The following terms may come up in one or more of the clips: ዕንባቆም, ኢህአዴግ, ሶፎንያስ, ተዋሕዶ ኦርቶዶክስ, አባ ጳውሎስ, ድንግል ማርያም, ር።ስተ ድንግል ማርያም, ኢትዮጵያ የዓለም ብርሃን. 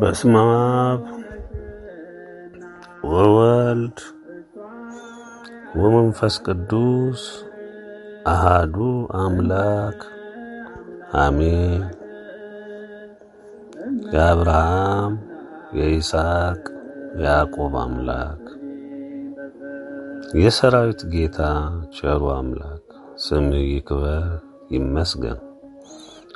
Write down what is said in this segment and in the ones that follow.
በስመ አብ ወወልድ ወመንፈስ ቅዱስ አሐዱ አምላክ አሜን። የአብርሃም የይስሐቅ ያዕቆብ አምላክ የሰራዊት ጌታ ቸሩ አምላክ ስምህ ይክበር ይመስገን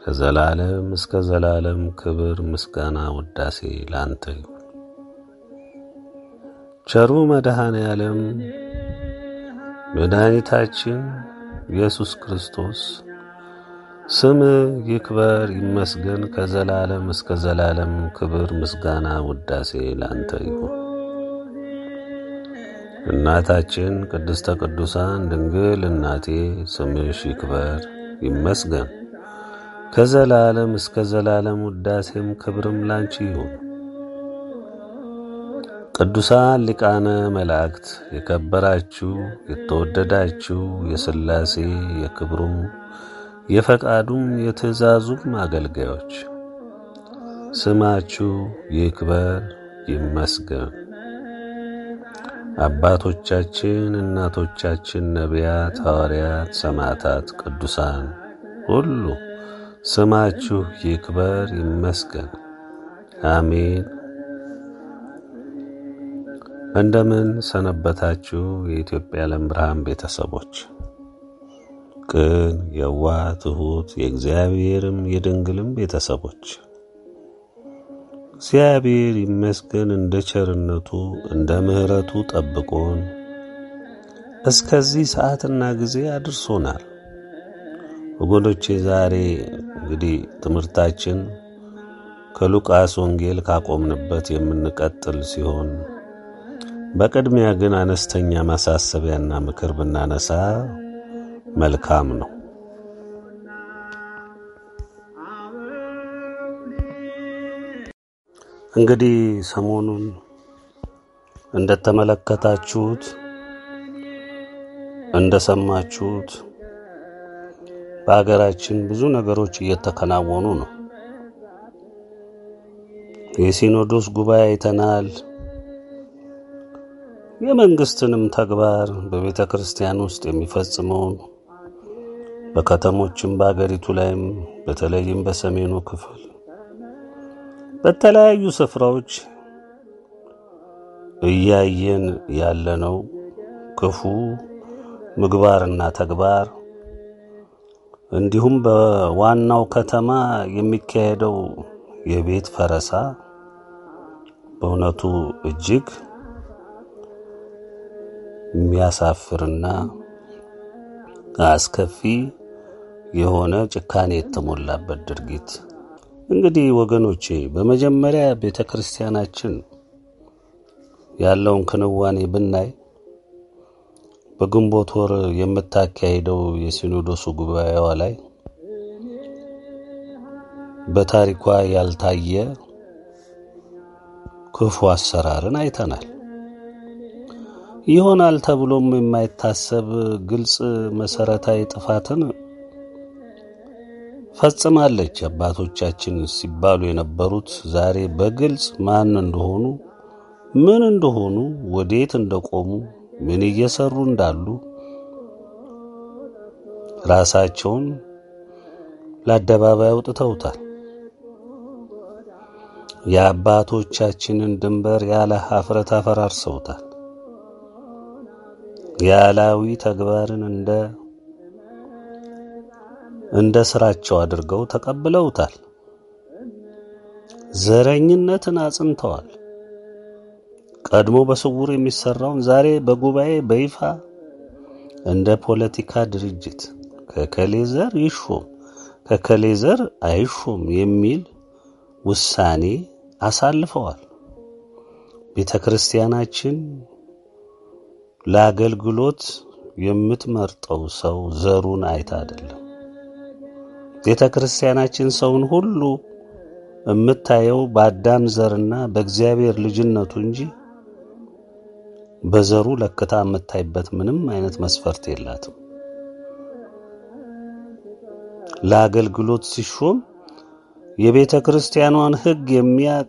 ከዘላለም እስከ ዘላለም ክብር ምስጋና ውዳሴ ላንተ ይሁን። ቸሩ መድኃኔዓለም መድኃኒታችን ኢየሱስ ክርስቶስ ስምህ ይክበር ይመስገን ከዘላለም እስከ ዘላለም ክብር ምስጋና ውዳሴ ላንተ ይሁን። እናታችን ቅድስተ ቅዱሳን ድንግል እናቴ ስምሽ ይክበር ይመስገን ከዘላለም እስከ ዘላለም ውዳሴም ክብርም ላንቺ ይሁን። ቅዱሳን ሊቃነ መላእክት የከበራችሁ የተወደዳችሁ የሥላሴ የክብሩም የፈቃዱም የትእዛዙም አገልጋዮች ስማችሁ ይክበር ይመስገን። አባቶቻችን እናቶቻችን ነቢያት ሐዋርያት ሰማዕታት ቅዱሳን ሁሉ ስማችሁ ይክበር ይመስገን አሜን። እንደምን ሰነበታችሁ የኢትዮጵያ የዓለም ብርሃን ቤተሰቦች? ቅን የዋህ ትሁት የእግዚአብሔርም የድንግልም ቤተሰቦች እግዚአብሔር ይመስገን እንደ ቸርነቱ እንደ ምሕረቱ ጠብቆን እስከዚህ ሰዓትና ጊዜ አድርሶናል። ወገኖቼ ዛሬ እንግዲህ ትምህርታችን ከሉቃስ ወንጌል ካቆምንበት የምንቀጥል ሲሆን በቅድሚያ ግን አነስተኛ ማሳሰቢያና ምክር ብናነሳ መልካም ነው። እንግዲህ ሰሞኑን እንደተመለከታችሁት እንደሰማችሁት በአገራችን ብዙ ነገሮች እየተከናወኑ ነው። የሲኖዶስ ጉባኤ ተናል የመንግስትንም ተግባር በቤተክርስቲያን ውስጥ የሚፈጽመው በከተሞችም ባገሪቱ ላይም በተለይም በሰሜኑ ክፍል በተለያዩ ስፍራዎች እያየን ያለነው ክፉ ምግባርና ተግባር እንዲሁም በዋናው ከተማ የሚካሄደው የቤት ፈረሳ በእውነቱ እጅግ የሚያሳፍርና አስከፊ የሆነ ጭካኔ የተሞላበት ድርጊት እንግዲህ ወገኖቼ በመጀመሪያ ቤተክርስቲያናችን ያለውን ክንዋኔ ብናይ በግንቦት ወር የምታካሂደው የሲኖዶስ ጉባኤዋ ላይ በታሪኳ ያልታየ ክፉ አሰራርን አይተናል ይሆናል ተብሎም የማይታሰብ ግልጽ መሰረታዊ ጥፋትን ፈጽማለች አባቶቻችን ሲባሉ የነበሩት ዛሬ በግልጽ ማን እንደሆኑ ምን እንደሆኑ ወዴት እንደቆሙ ምን እየሰሩ እንዳሉ ራሳቸውን ለአደባባይ አውጥተውታል የአባቶቻችንን ድንበር ያለ ሀፍረት አፈራርሰውታል ያላዊ ተግባርን እንደ ስራቸው አድርገው ተቀብለውታል ዘረኝነትን አጽንተዋል ቀድሞ በስውር የሚሰራውን ዛሬ በጉባኤ በይፋ እንደ ፖለቲካ ድርጅት ከከሌዘር ይሹም ከከሌዘር አይሹም የሚል ውሳኔ አሳልፈዋል ቤተክርስቲያናችን ለአገልግሎት የምትመርጠው ሰው ዘሩን አይታ አይደለም ቤተክርስቲያናችን ሰውን ሁሉ እምታየው በአዳም ዘርና በእግዚአብሔር ልጅነቱ እንጂ በዘሩ ለከታ መታይበት ምንም አይነት መስፈርት የላትም ለአገልግሎት ሲሾም የቤተክርስቲያኗን ህግ የሚያቅ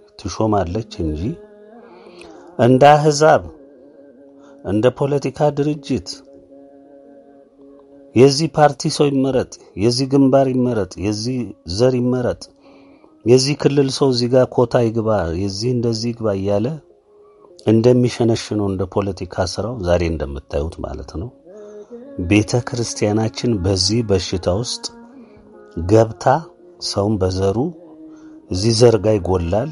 ትሾማለች እንጂ እንደ አህዛብ እንደ ፖለቲካ ድርጅት የዚህ ፓርቲ ሰው ይመረጥ የዚህ ግንባር ይመረጥ የዚህ ዘር ይመረጥ የዚህ ክልል ሰው እዚህ ጋር ኮታ ይግባ የዚህ እንደዚህ ይግባ ያለ እንደሚሸነሽነው እንደ ፖለቲካ ስራው ዛሬ እንደምታዩት ማለት ነው ቤተክርስቲያናችን በዚህ በሽታ ውስጥ ገብታ ሰውን በዘሩ እዚህ ዘርጋ ይጎላል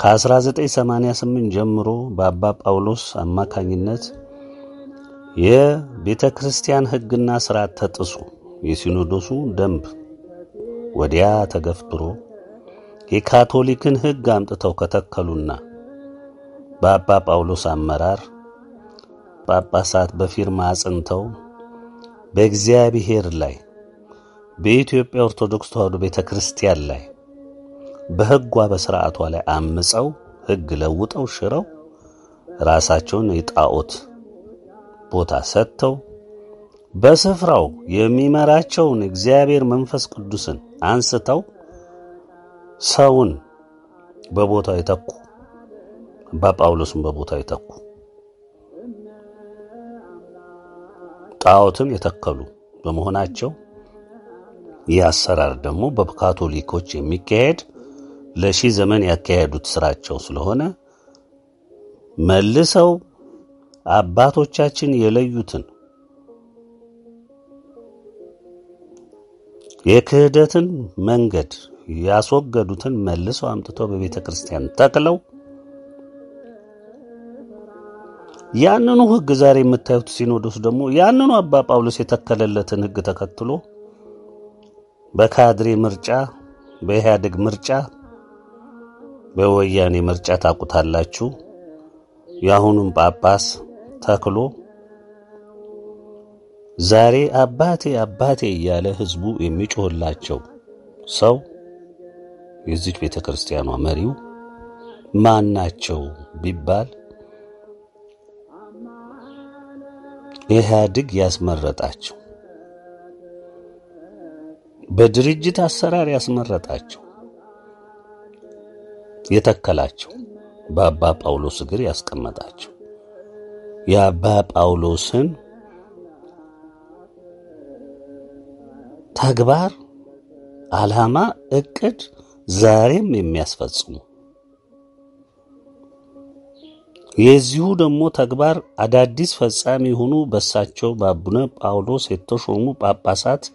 ከ1988 ጀምሮ በአባ ጳውሎስ አማካኝነት የቤተክርስቲያን ህግና ስርዓት ተጥሶ የሲኖዶሱ ደንብ ወዲያ ተገፍጥሮ የካቶሊክን ህግ አምጥተው ከተከሉና በአባ ጳውሎስ አመራር ጳጳሳት በፊርማ አጽንተው በእግዚአብሔር ላይ በኢትዮጵያ ኦርቶዶክስ ተዋሕዶ ቤተክርስቲያን ላይ በህጓ በሥርዓቷ ላይ አምፀው ህግ ለውጠው ሽረው ራሳቸውን የጣዖት ቦታ ሰጥተው በስፍራው የሚመራቸውን እግዚአብሔር መንፈስ ቅዱስን አንስተው ሰውን በቦታው ይተኩ በጳውሎስም በቦታው ይተኩ ጣዖትን የተከሉ በመሆናቸው ያሰራር ደግሞ በካቶሊኮች የሚካሄድ ለሺ ዘመን ያካሄዱት ስራቸው ስለሆነ መልሰው አባቶቻችን የለዩትን የክህደትን መንገድ ያስወገዱትን መልሰው አምጥተው በቤተክርስቲያን ተከለው ያንኑ ህግ ዛሬ መታየቱ ሲኖዶስ ደግሞ ያንኑ አባ ጳውሎስ የተከለለትን ህግ ተከትሎ በካድሬ ምርጫ በኢህአዴግ ምርጫ በወያኔ ምርጫ ታቁታላችሁ ያሁኑም ጳጳስ ተክሎ ዛሬ አባቴ አባቴ ያለ ህዝቡ የሚጮህላቸው ሰው የዚህ ቤተክርስቲያኗ መሪው ማናቸው ቢባል ኢህአዴግ ያስመረጣቸው በድርጅት አሰራር ያስመረጣቸው የተከላቸው በአባ ጳውሎስ እግር ያስቀመጣቸው የአባ ጳውሎስን ተግባር አላማ እቅድ ዛሬም የሚያስፈጽሙ የዚሁ ደሞ ተግባር አዳዲስ ፈጻሚ ሆኑ በሳቸው በአቡነ ጳውሎስ የተሾሙ ጳጳሳት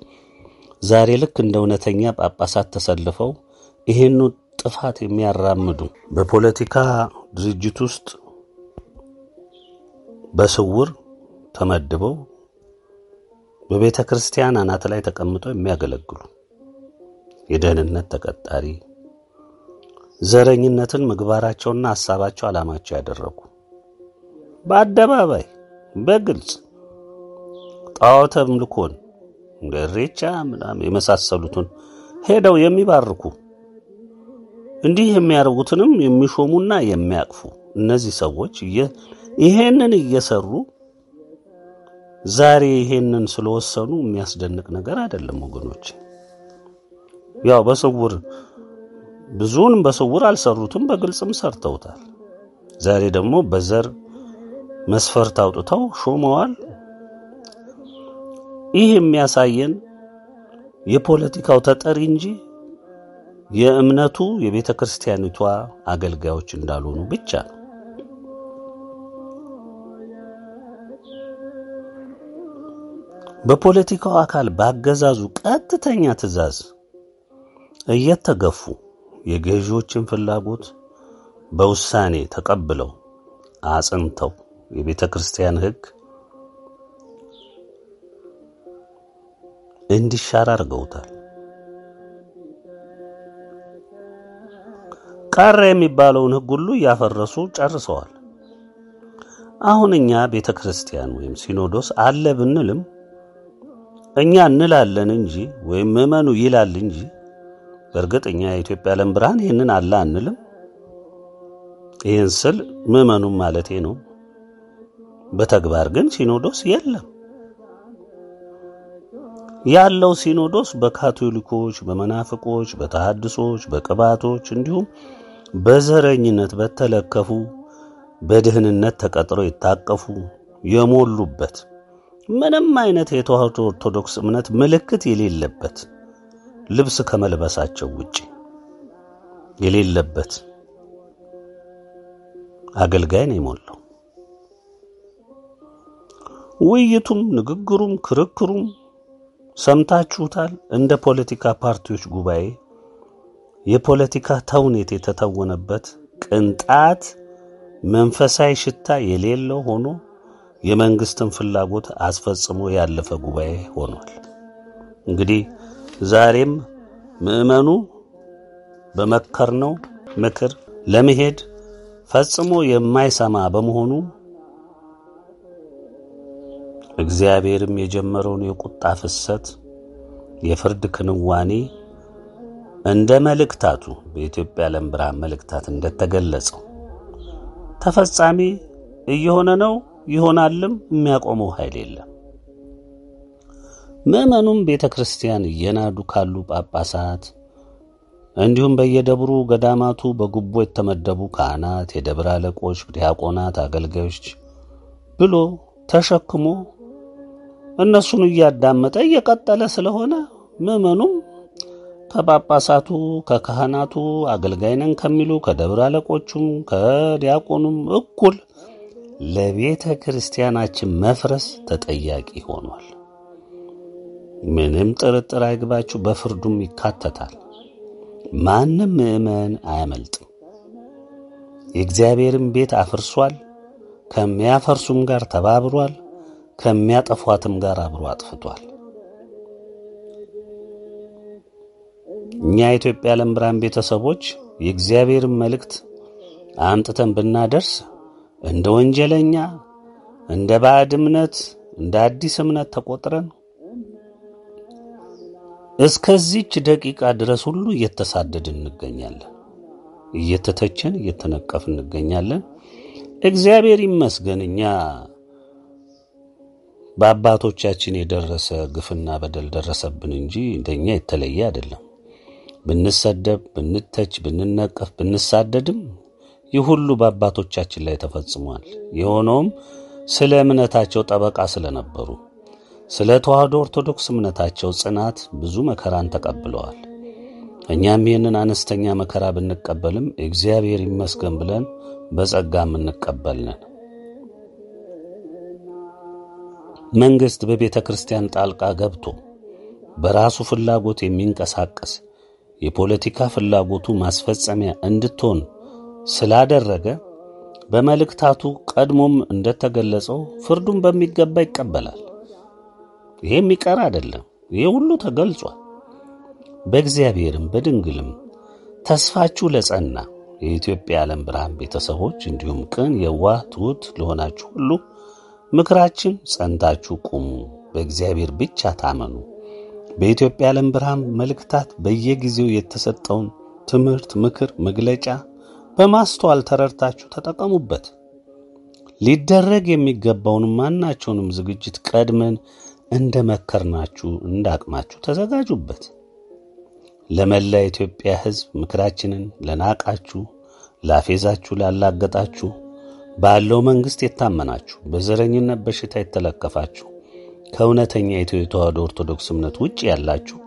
ዛሬ ልክ እንደውነተኛ ጳጳሳት ተሰልፈው ይሄን ጥፋት የሚያራምዱ በፖለቲካ ድርጅት ውስጥ በስውር ተመድበው በቤተክርስቲያን አናት ላይ ተቀምጠው የሚያገለግሉ የደህንነት ተቀጣሪ ዘረኝነትን ምግባራቸውና ሐሳባቸው አላማቸው ያደረጉ በአደባባይ በግልጽ ጣዖት አምልኮን ለሬቻ ምናም የመሳሰሉትን ሄደው የሚባርኩ እንዲህ የሚያርጉትንም የሚሾሙና የሚያቅፉ እነዚህ ሰዎች ይሄንን እየሰሩ ዛሬ ይሄንን ስለወሰኑ የሚያስደንቅ ነገር አይደለም ወገኖች ያው በስውር ብዙውን በስውር አልሰሩትም በግልጽም ሰርተውታል ዛሬ ደግሞ በዘር መስፈርት አውጥተው ሾመዋል ይህ የሚያሳየን የፖለቲካው ተጠሪ እንጂ የእምነቱ የቤተክርስቲያኒቷ አገልጋዮች እንዳልሆኑ ብቻ ነው በፖለቲካው አካል ባገዛዙ ቀጥተኛ ትዛዝ እየተገፉ የገዢዎችን ፍላጎት በውሳኔ ተቀብለው አጽንተው የቤተክርስቲያን ህግ እንዲሻር አድርገውታል ቀረ የሚባለውን ህግ ሁሉ ያፈረሱ ጨርሰዋል አሁንኛ ቤተክርስቲያን ወይም ሲኖዶስ አለ ብንልም እኛ እንላለን እንጂ ወይም መመኑ ይላል እንጂ በርግጠኛ የኢትዮጵያ የዓለም ብርሃን ይሄንን አለ አንልም ይሄን ስል መመኑ ማለቴ ነው በተግባር ግን ሲኖዶስ የለም ያለው ሲኖዶስ በካቶሊኮች በመናፍቆች በተሐድሶች በቅባቶች እንዲሁም በዘረኝነት በተለከፉ በደህንነት ተቀጥረው ይታቀፉ የሞሉበት ምንም አይነት የተዋህዶ ኦርቶዶክስ እምነት ምልክት የሌለበት ልብስ ከመልበሳቸው ውጪ የሌለበት አገልጋይ ነው ሞላው ውይይቱም ንግግሩም ክርክሩም ሰምታችሁታል እንደ ፖለቲካ ፓርቲዎች ጉባኤ የፖለቲካ ተውኔት የተተወነበት ቅንጣት መንፈሳዊ ሽታ የሌለው ሆኖ የመንግስትን ፍላጎት አስፈጽሞ ያለፈ ጉባኤ ሆኗል እንግዲህ ዛሬም ምእመኑ በመከርነው ምክር ለመሄድ ፈጽሞ የማይሰማ በመሆኑ እግዚአብሔርም የጀመረውን የቁጣ ፍሰት የፍርድ ክንዋኔ عند ملكتاتو بإثيوبيا የዓለም ብርሃን ملكتات عند التجلسو تفسامي يهونا نو يهونا اللم ميقومو هايليلا ممنون بيتا كريستيان ينادو كالو باباسات عندهم بيدبرو قداماتو بقبو التمدبو كانات يدبرالكوش بديهاقونات أقلقوش بلو تشكمو الناسونو يادامت أي قطة لسلهونا ممنون ከጳጳሳቱ ከካህናቱ አገልጋይነን ከሚሉ ከደብራለቆቹም ከዲያቆኑም እኩል ለቤተ ክርስቲያናችን መፍረስ ተጠያቂ ሆኗል። ምንም ጥርጥር አይግባችሁ በፍርዱም ይካተታል። ማንም ምእመን አያመልጥም። የእግዚአብሔርን ቤት አፍርሷል። ከሚያፈርሱም ጋር ተባብሯል። ከሚያጠፏትም ጋር አብሮ አጥፍቷል። እኛ ኢትዮጵያ የዓለም ብርሃን ቤተሰቦች የእግዚአብሔር መልእክት አንተን ብናደርስ እንደ ወንጀለኛ እንደ ባዕድ እምነት እንደ አዲስ እምነት ተቆጥረን እስከዚህ ደቂቃ ድረስ ሁሉ እየተሳደድን እንገኛለን። እየተተቸን እየተነቀፍን እንገኛለን። እግዚአብሔር ይመስገንኛ በአባቶቻችን የደረሰ ግፍና በደል ደረሰብን እንጂ እንደኛ የተለየ አይደለም። بنسدب بنتج بننقف بنساددم يهولو باباتوچاچن لا يتفصموال يهونوم سله امنتاچو طبقا سله نبرو سله توحد اورتودوكس امنتاچو صنات ብዙ መከራን ተቀብለዋል። እኛም ይሄንን አነስተኛ መከራ بنቀበልም እግዚአብሔር ይመስገን ብለን በጸጋ ምንቀበልነን። መንግስት በቤተ ክርስቲያን ጣልቃ ገብቶ በራሱ ፍላጎት የሚንቀሳቀስ የፖለቲካ ፍላጎቱ ማስፈጸሚያ እንድትሆን ስላደረገ በመልክታቱ ቀድሞም እንደተገለጸው ፍርዱን በሚገባ ይቀበላል። ይሄም ይቀር አይደለም። ይሄ ሁሉ ተገልጿል። በእግዚአብሔርም በድንግልም ተስፋችሁ ለጸና የኢትዮጵያ የዓለም ብርሃን ቤተሰቦች እንዲሁም ቀን የዋቱት ለሆናችሁ ሁሉ ምክራችን ጸንታችሁ ቁሙ። በእግዚአብሔር ብቻ ታመኑ። በኢትዮጵያ የዓለም ብርሃን መልክታት በየጊዜው የተሰጠውን ትምህርት ምክር መግለጫ በማስተዋል ተረርታችሁ ተጠቀሙበት። ሊደረግ የሚገባውን ማናቸውንም ዝግጅት ቀድመን እንደመከርናችሁ እንዳቅማችሁ ተዘጋጁበት። ለመላ ኢትዮጵያ ሕዝብ ምክራችንን ለናቃችሁ ላፌዛችሁ ላላገጣችሁ ባለው መንግስት የታመናችሁ በዘረኝነት በሽታ የተለከፋችሁ ከውነተኛ የተዋሕዶ ኦርቶዶክስ እምነት ውጪ ያላችሁ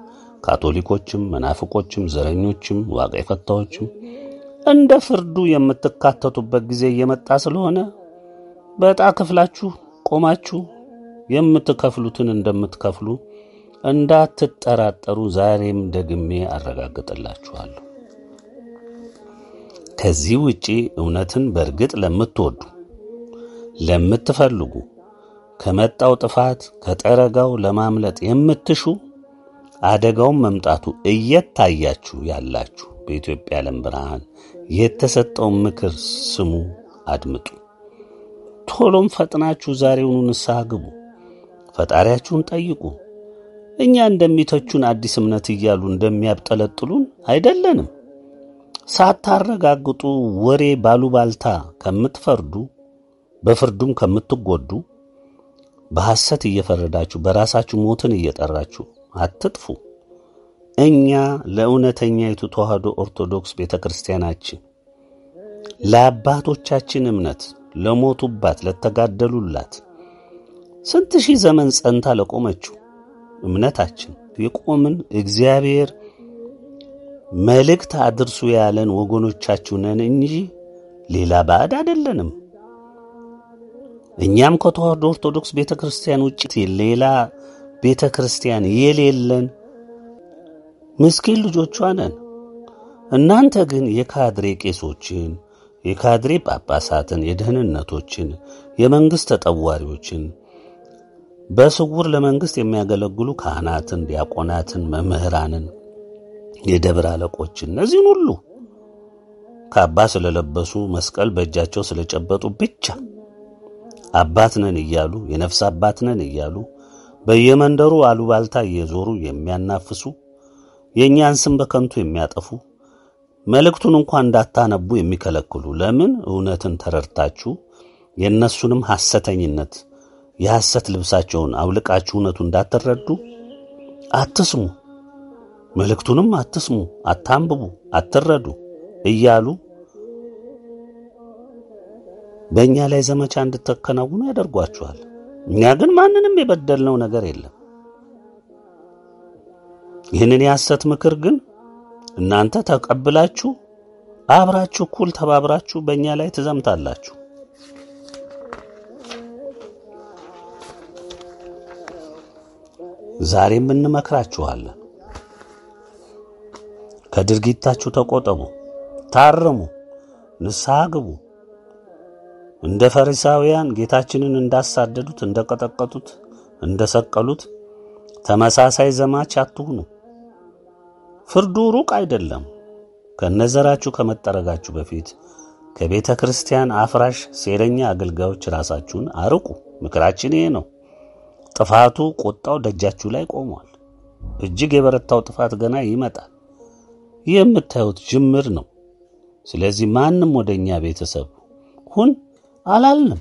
ካቶሊኮችም መናፍቆችም ዘረኞችም ዋጋ የፈታዎችም እንደ ፍርዱ የምትካተቱበት ጊዜ የመጣ ስለሆነ በጣ ክፍላችሁ ቆማችሁ የምትከፍሉትን እንደምትከፍሉ እንዳትጠራጠሩ ዛሬም ደግሜ አረጋግጥላችኋለሁ። ከዚህ ውጪ እውነትን በርግጥ ለምትወዱ ለምትፈልጉ ከመጣው ጥፋት ከጠረጋው ለማምለጥ የምትሹ አደጋው መምጣቱ እየታያችሁ ያላችሁ በኢትዮጵያ የዓለም ብርሃን የተሰጠው ምክር ስሙ፣ አድምጡ። ቶሎም ፈጥናችሁ ዛሬውኑ ንስሐ ግቡ። ፈጣሪያችሁን ጠይቁ። እኛ እንደሚተቹን አዲስ እምነት ይያሉ እንደሚያብጠለጥሉን አይደለንም። ሳታረጋግጡ ወሬ ባሉባልታ ከምትፈርዱ በፍርዱም ከምትጎዱ በሐሰት እየፈረዳችሁ በራሳችሁ ሞትን እየጠራችሁ አትጥፉ። እኛ ለኡነተኛይቱ ተዋሕዶ ኦርቶዶክስ ቤተክርስቲያናችን ለአባቶቻችን እምነት ለሞቱባት ለተጋደሉላት ስንት ሺህ ዘመን ጸንታ ለቆመችው እምነታችን የቆምን እግዚአብሔር መልእክት አድርሱ ያለን ወገኖቻችሁ ነን እንጂ ሌላ ባዕድ አይደለንም። እኛም ከተዋሕዶ ኦርቶዶክስ ቤተክርስቲያን ውጪ ሌላ ቤተክርስቲያን የሌለን ምስኪን ልጆቿ ነን። እናንተ ግን የካድሬ ቄሶችን የካድሬ ጳጳሳትን የደህንነቶችን የመንግስት ተጠዋሪዎችን በስውር ለመንግስት የሚያገለግሉ ካህናትን ዲያቆናትን መምህራንን የደብር አለቆችን እነዚህን ሁሉ ካባ ስለለበሱ መስቀል በእጃቸው ስለጨበጡ ብቻ አባትነን ይያሉ የነፍስ አባትነን ይያሉ በየመንደሩ አሉባልታ የዞሩ የሚያናፍሱ የኛን ስም በከንቱ የሚያጠፉ መልእክቱን እንኳን እንዳታነቡ የሚከለክሉ ለምን እውነትን ተረርታችሁ የነሱንም ሐሰተኝነት የሐሰት ልብሳቸውን አውልቃችሁ እውነቱን እንዳትረዱ አትስሙ መልእክቱንም አትስሙ አታንብቡ አትረዱ እያሉ በእኛ ላይ ዘመቻ እንድትከናውኑ ያደርጓቸዋል እኛ ግን ማንንም የበደልነው ነገር የለም ይሄንን ያሰት ምክር ግን እናንተ ተቀብላችሁ አብራችሁ ኩል ተባብራችሁ በእኛ ላይ ተዘምታላችሁ ዛሬ ምን መከራችኋለን ከድርጊታችሁ ተቆጠቡ ታረሙ ንሳግቡ እንደ ፈሪሳውያን ጌታችንን እንዳሳደዱት እንደቀጠቀጡት እንደሰቀሉት ተመሳሳይ ዘማች አትሁኑ ፍርዱ ሩቅ አይደለም ከነዘራችሁ ከመጠረጋችሁ በፊት ከቤተ ክርስቲያን አፍራሽ ሴረኛ አገልጋዮች ራሳችሁን አርቁ ምክራችን ይሄ ነው ጥፋቱ ቆጣው ደጃችሁ ላይ ቆሟል እጅግ የበረታው ጥፋት ገና ይመጣል የምታዩት ጅምር ነው ስለዚህ ማንም ወደኛ ቤተሰብ ሁን አላልንም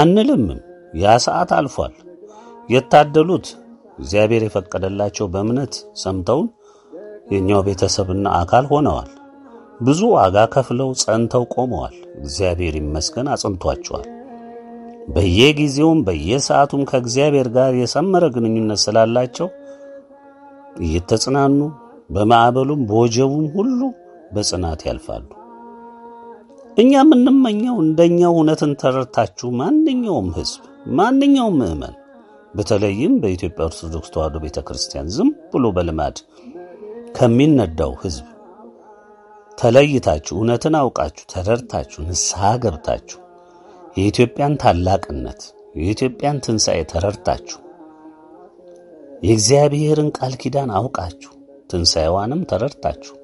አንልም ያ ሰዓት አልፏል የታደሉት እግዚአብሔር የፈቀደላቸው በእምነት ሰምተው የኛው ቤተሰብና አካል ሆነዋል ብዙ ዋጋ ከፍለው ጸንተው ቆመዋል እግዚአብሔር ይመስገን አጽንቷቸዋል በየጊዜውም በየሰዓቱም ከእግዚአብሔር ጋር የሰመረ ግንኙነት ስላላቸው እየተጽናኑ በማዕበሉም በወጀቡም ሁሉ በጽናት ያልፋሉ እኛ ምንመኘው እንደኛው እውነትን ተረርታችሁ ማንኛውም ህዝብ ማንኛውም ምዕመን በተለይም በኢትዮጵያ ኦርቶዶክስ ተዋሕዶ ቤተክርስቲያን ዝም ብሎ በልማድ ከሚነዳው ህዝብ ተለይታችሁ እውነትን አውቃችሁ ተረርታችሁ ንስሐ ገብታችሁ የኢትዮጵያን ታላቅነት የኢትዮጵያን ትንሣኤ ተረርታችሁ የእግዚአብሔርን ቃል ኪዳን አውቃችሁ ትንሣኤዋንም ተረርታችሁ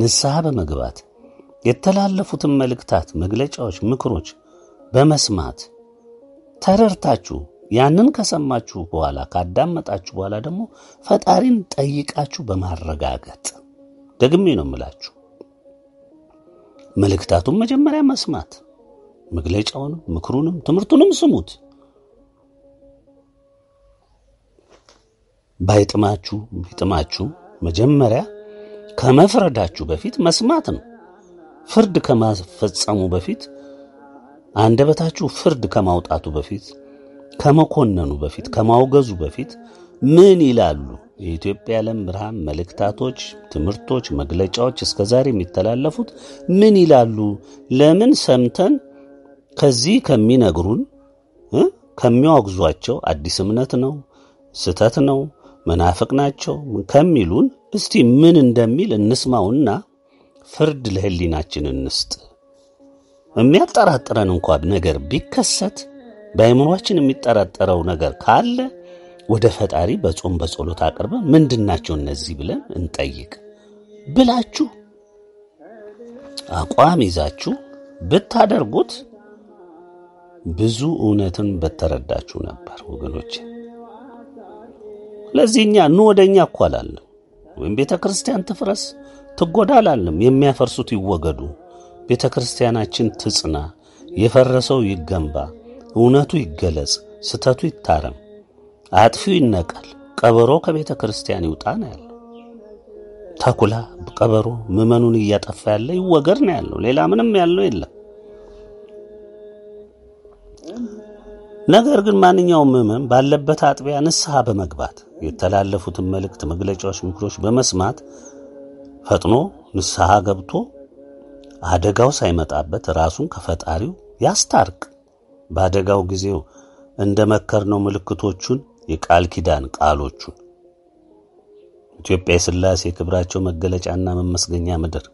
ንስሐ በመግባት የተላለፉትን መልእክታት መግለጫዎች ምክሮች በመስማት ተረርታችሁ ያንን ከሰማችሁ በኋላ ካዳመጣችሁ በኋላ ደግሞ ፈጣሪን ጠይቃችሁ በማረጋጋት ደግሜ ነው ምላችሁ መልእክታቱን መጀመሪያ መስማት መግለጫውን ምክሩንም ትምርቱንም ስሙት ባይጥማችሁ ቢጥማችሁ መጀመሪያ ከመፍረዳችሁ በፊት መስማት ነው ፍርድ ከመፈጸሙ በፊት አንደበታችሁ ፍርድ ከማውጣቱ በፊት ከመኮነኑ በፊት ከማውገዙ በፊት ምን ይላሉ የኢትዮጵያ የዓለም ብርሃን መልእክታቶች ትምርቶች መግለጫዎች እስከዛሬ የሚተላለፉት ምን ይላሉ ለምን ሰምተን ከዚህ ከሚነግሩን ከሚያወግዟቸው አዲስ እምነት ነው ስተት ነው መናፍቅ ናቸው ከሚሉን እስቲ ምን እንደሚል እንስማውና ፍርድ ለህሊናችን እንስጥ የሚያጠራጥረን እንኳን ነገር ቢከሰት በአይምሮአችን የሚጠራጠረው ነገር ካለ ወደ ፈጣሪ በጾም በጸሎት አቅርበ ምንድናቸው እነዚህ ብለን እንጠይቅ ብላችሁ አቋም ይዛችሁ በታደርጉት ብዙ እውነትን በተረዳችሁ ነበር ወገኖቼ ለዚህኛ ወደኛ ቋላል ወይም ቤተክርስቲያን ትፍረስ ትጎዳላልም የሚያፈርሱት ይወገዱ ቤተክርስቲያናችን ትጽና የፈረሰው ይገንባ እውነቱ ይገለጽ ስተቱ ይታረም አጥፊው ይነቀል ቀበሮ ከቤተክርስቲያን ይውጣና ያለው ታኩላ ቀበሮ መመኑን ይያጠፋ ያለ ይወገርና ያለው ሌላ ምንም ያለው የለም ነገር ግን ማንኛውም ምዕመን ባለበት አጥቢያ ንስሐ በመግባት የተላለፉትን መልእክት መግለጫዎች ምክሮች በመስማት ፈጥኖ ንስሐ ገብቶ አደጋው ሳይመጣበት ራሱን ከፈጣሪው ያስታርቅ ባደጋው ጊዜው እንደመከርነው ምልክቶቹን የቃል ኪዳን ቃሎቹን ኢትዮጵያ የሥላሴ ክብራቸው መገለጫና መመስገኛ ምድር